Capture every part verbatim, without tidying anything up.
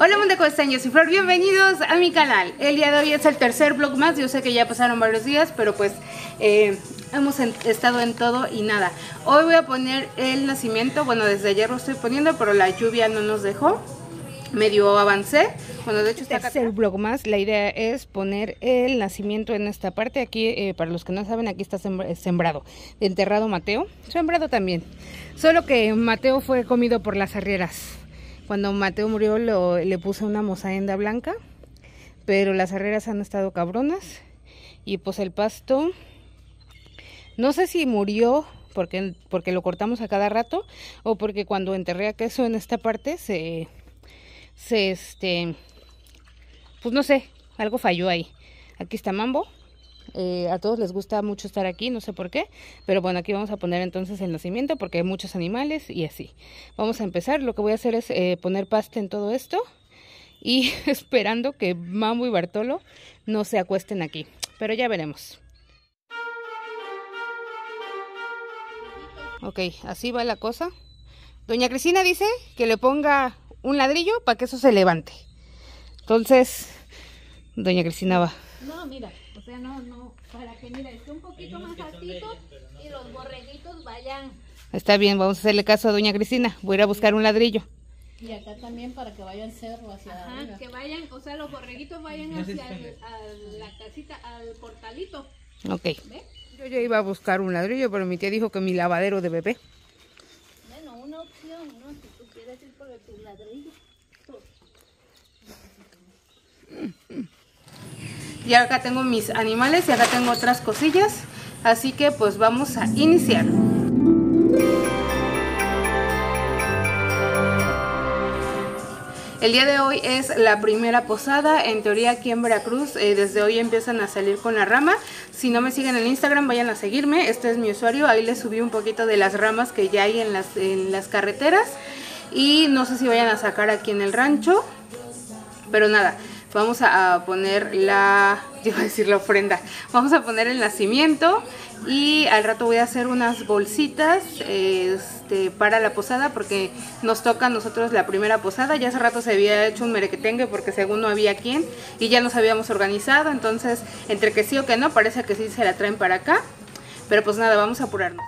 Hola mundo, ¿cómo están? Yo soy Flor, bienvenidos a mi canal. El día de hoy es el tercer vlog más, yo sé que ya pasaron varios días, pero pues eh, hemos en, estado en todo y nada. Hoy voy a poner el nacimiento, bueno desde ayer lo estoy poniendo, pero la lluvia no nos dejó, medio avancé. Bueno, de hecho está acá. Tercer vlog más, la idea es poner el nacimiento en esta parte. Aquí, eh, para los que no saben, aquí está sembrado, enterrado Mateo, sembrado también. Solo que Mateo fue comido por las arrieras. Cuando Mateo murió lo, le puse una mozaenda blanca, pero las arrieras han estado cabronas y pues el pasto, no sé si murió porque, porque lo cortamos a cada rato o porque cuando enterré a queso en esta parte se, se este, pues no sé, algo falló ahí. Aquí está Mambo, eh, a todos les gusta mucho estar aquí, no sé por qué, pero bueno, aquí vamos a poner entonces el nacimiento porque hay muchos animales y así. Vamos a empezar, lo que voy a hacer es eh, poner pasta en todo esto y esperando que Mambo y Bartolo no se acuesten aquí, pero ya veremos. Ok, así va la cosa. Doña Cristina dice que le ponga un ladrillo para que eso se levante. Entonces, Doña Cristina va. No, mira, o sea, no, no, para que, mira, esté un poquito más altito y los borreguitos vayan. Está bien, vamos a hacerle caso a Doña Cristina, voy a ir a buscar un ladrillo. Y acá también para que vayan cerro hacia Ajá, arriba. que vayan, o sea, los borreguitos vayan hacia el, a la casita, al portalito. Ok. ¿Ve? Yo ya iba a buscar un ladrillo, pero mi tía dijo que mi lavadero de bebé. Bueno, una opción, ¿no? Si tú quieres ir por tu ladrillo. Y acá tengo mis animales y acá tengo otras cosillas, así que pues vamos a iniciar. El día de hoy es la primera posada, en teoría aquí en Veracruz, eh, desde hoy empiezan a salir con la rama. Si no me siguen en Instagram, vayan a seguirme, este es mi usuario, ahí les subí un poquito de las ramas que ya hay en las, en las carreteras. Y no sé si vayan a sacar aquí en el rancho, pero nada. Vamos a poner la, yo iba a decir la ofrenda, vamos a poner el nacimiento y al rato voy a hacer unas bolsitas este, para la posada porque nos toca a nosotros la primera posada. Ya hace rato se había hecho un merequetengue porque según no había quien y ya nos habíamos organizado, entonces entre que sí o que no parece que sí se la traen para acá, pero pues nada, vamos a apurarnos.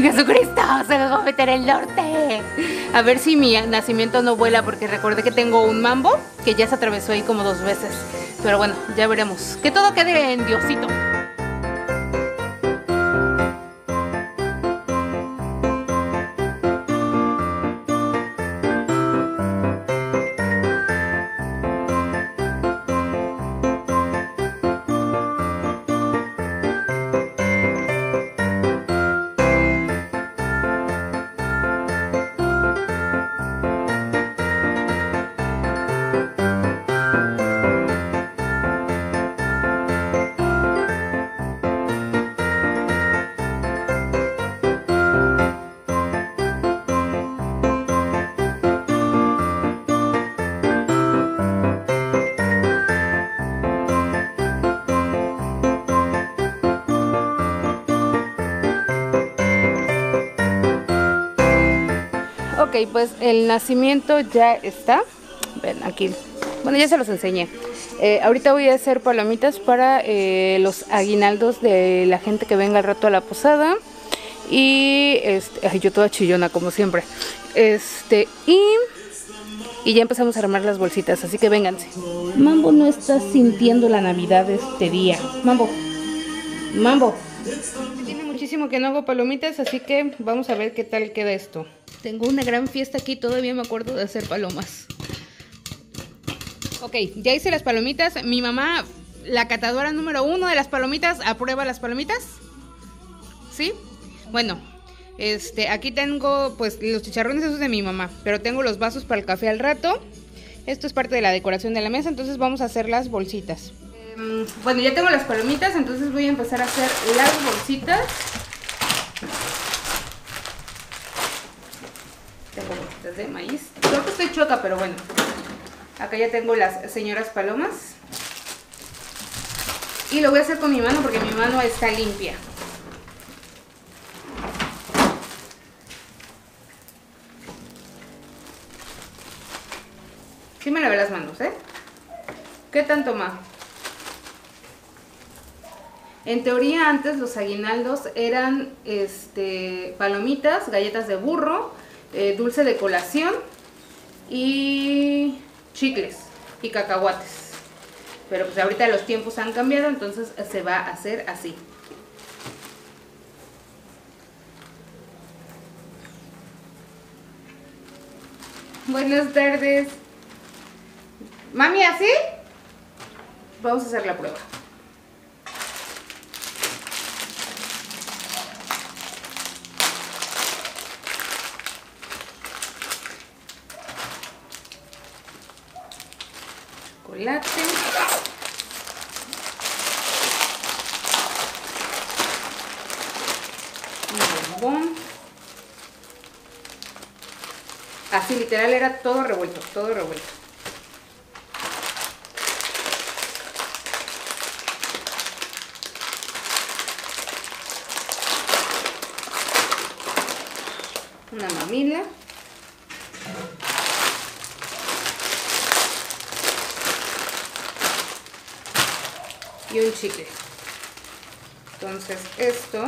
¡Jesucristo! ¡Se nos va a meter el norte! A ver si mi nacimiento no vuela, porque recuerde que tengo un mambo que ya se atravesó ahí como dos veces. Pero bueno, ya veremos. Que todo quede en Diosito. Ok, pues el nacimiento ya está. Ven aquí. Bueno, ya se los enseñé. Eh, ahorita voy a hacer palomitas para eh, los aguinaldos de la gente que venga al rato a la posada. Y este, ay, yo toda chillona como siempre. Este y y ya empezamos a armar las bolsitas, así que vénganse. Mambo no está sintiendo la Navidad de este día. Mambo. Mambo. Tiene muchísimo que no hago palomitas, así que vamos a ver qué tal queda esto. Tengo una gran fiesta aquí, todavía me acuerdo de hacer palomas. Ok, ya hice las palomitas. Mi mamá, la catadora número uno de las palomitas, aprueba las palomitas. ¿Sí? Bueno, este, aquí tengo pues los chicharrones esos de mi mamá, pero tengo los vasos para el café al rato. Esto es parte de la decoración de la mesa, entonces vamos a hacer las bolsitas. Eh, bueno, ya tengo las palomitas, entonces voy a empezar a hacer las bolsitas. de maíz. Creo que estoy choca, pero bueno. Acá ya tengo las señoras palomas. Y lo voy a hacer con mi mano porque mi mano está limpia. Sí me lavé las manos, ¿eh? ¿Qué tanto más? En teoría antes los aguinaldos eran este, palomitas, galletas de burro, eh, dulce de colación y chicles y cacahuates. Pero pues ahorita los tiempos han cambiado, entonces se va a hacer así. Buenas tardes. Mami, ¿así? Vamos a hacer la prueba. Chocolate. Y bombón. Así, literal, era todo revuelto, todo revuelto. Una mamila. Y un chicle. Entonces esto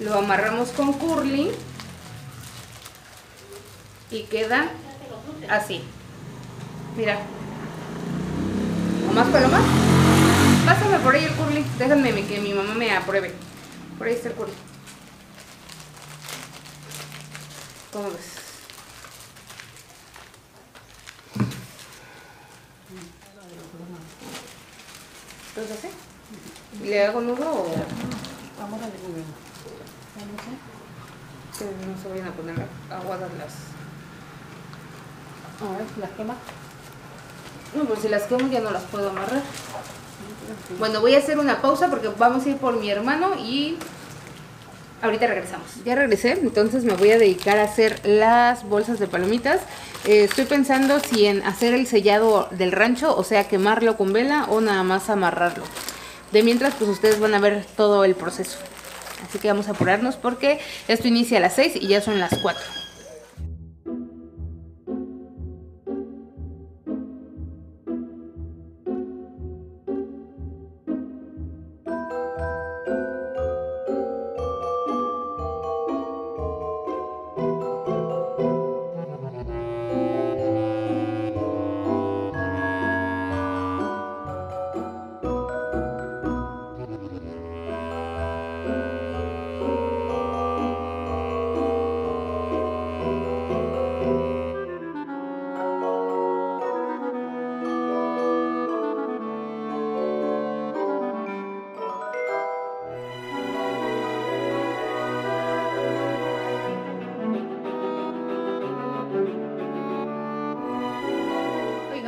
lo amarramos con curling y queda así. Mira. ¿O más palomas? Pásame por ahí el curling. Déjame que mi mamá me apruebe. Por ahí está el curling. ¿Cómo ves? Entonces, ¿sí? ¿Le hago nudo o...? Vamos a descubrir. Que no se vayan a poner aguadas las... A ver, ¿las quemas? No, pues si las quemo ya no las puedo amarrar. Bueno, voy a hacer una pausa porque vamos a ir por mi hermano y... Ahorita regresamos. Ya regresé, entonces me voy a dedicar a hacer las bolsas de palomitas. Eh, estoy pensando si en hacer el sellado del rancho, o sea, quemarlo con vela o nada más amarrarlo. De mientras, pues ustedes van a ver todo el proceso. Así que vamos a apurarnos porque esto inicia a las seis y ya son las cuatro.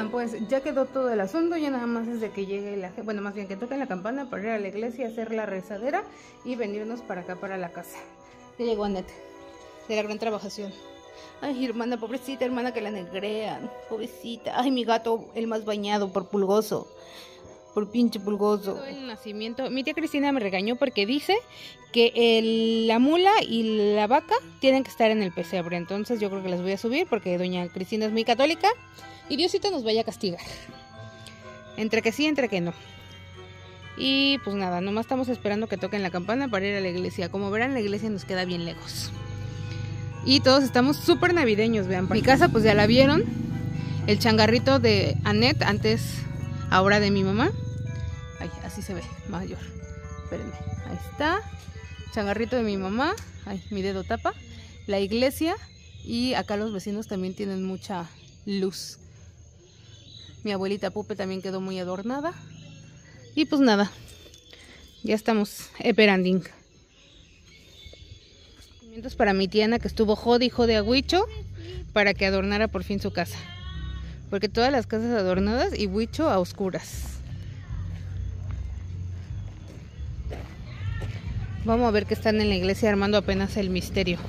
Pues ya quedó todo el asunto, ya nada más es de que llegue la gente, bueno, más bien que toquen la campana para ir a la iglesia, hacer la rezadera y venirnos para acá, para la casa. Ya llegó Annette, de la gran trabajación. Ay, hermana, pobrecita, hermana, que la negrean, pobrecita. Ay, mi gato, el más bañado por pulgoso, por pinche pulgoso. El nacimiento, mi tía Cristina me regañó porque dice que el, la mula y la vaca tienen que estar en el pesebre, entonces yo creo que las voy a subir porque doña Cristina es muy católica. Y Diosito nos vaya a castigar. Entre que sí, entre que no. Y pues nada, nomás estamos esperando que toquen la campana para ir a la iglesia. Como verán, la iglesia nos queda bien lejos. Y todos estamos súper navideños, vean. Mi casa pues ya la vieron. El changarrito de Annette, antes, ahora de mi mamá. Ay, así se ve, mayor. Espérenme, ahí está. Changarrito de mi mamá. Ay, mi dedo tapa. La iglesia. Y acá los vecinos también tienen mucha luz. Mi abuelita Pupe también quedó muy adornada. Y pues nada, ya estamos esperando. Sentimientos para mi tía Ana, que estuvo jode y jode a Huicho para que adornara por fin su casa. Porque todas las casas adornadas y Huicho a oscuras. Vamos a ver que están en la iglesia armando apenas el misterio.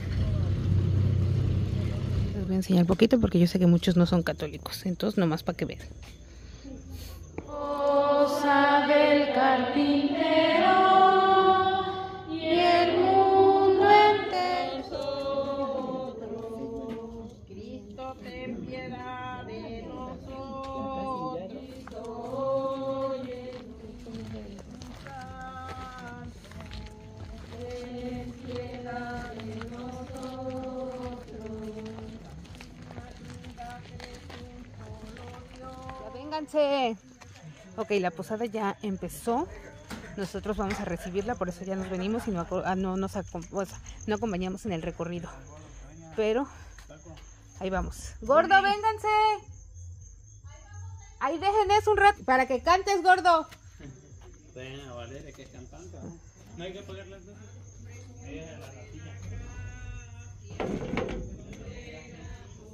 Les voy a enseñar poquito porque yo sé que muchos no son católicos. Entonces, nomás para que vean. Cosa del carpintero y el mundo entero. Cristo, ten piedad de nosotros. Vénganse. Ok, la posada ya empezó. Nosotros vamos a recibirla, por eso ya nos venimos y no, no nos no acompañamos en el recorrido. Pero ahí vamos. Gordo, vénganse. Ahí dejen eso un rato para que cantes, gordo. Bueno, Valeria, que es cantante. No hay que pagar las luces.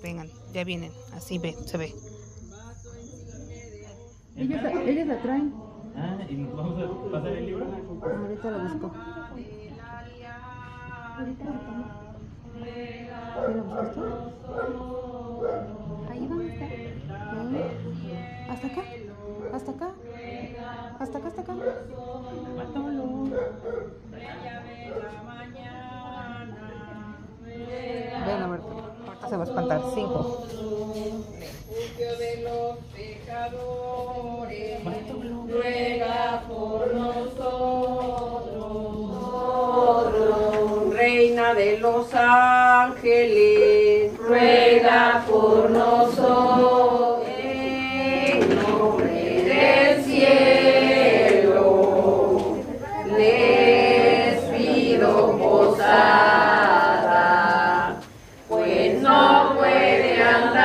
Vengan, ya vienen, así ve, se ve. Ellos, ellos la traen. Ah, ¿y vamos a pasar el libro? Ahorita lo busco. Ahorita lo busco. Ahí van a estar. ¿Hasta acá? ¿Hasta acá? ¿Hasta acá? ¿Hasta acá? Mátalo. Vean a Marta. Marta se va a espantar. Cinco. Ruega por nosotros, Reina de los Ángeles, ruega por nosotros, en nombre del cielo, les pido posada, pues no puede andar.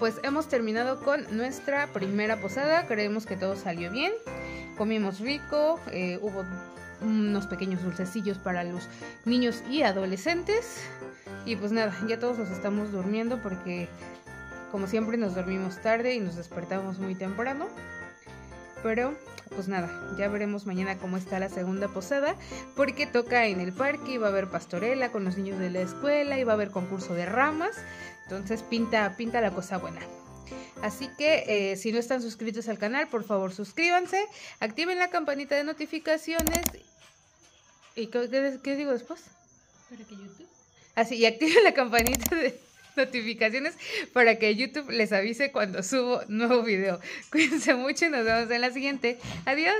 Pues hemos terminado con nuestra primera posada. Creemos que todo salió bien. Comimos rico, eh, hubo unos pequeños dulcecillos para los niños y adolescentes. Y pues nada, ya todos nos estamos durmiendo porque como siempre nos dormimos tarde y nos despertamos muy temprano. Pero pues nada, ya veremos mañana cómo está la segunda posada, porque toca en el parque y va a haber pastorela con los niños de la escuela y va a haber concurso de ramas. Entonces pinta, pinta la cosa buena. Así que eh, si no están suscritos al canal, por favor suscríbanse, activen la campanita de notificaciones. ¿Y qué, qué, qué digo después? ¿Para que YouTube? Así, y activen la campanita de notificaciones para que YouTube les avise cuando subo nuevo video. Cuídense mucho y nos vemos en la siguiente. Adiós.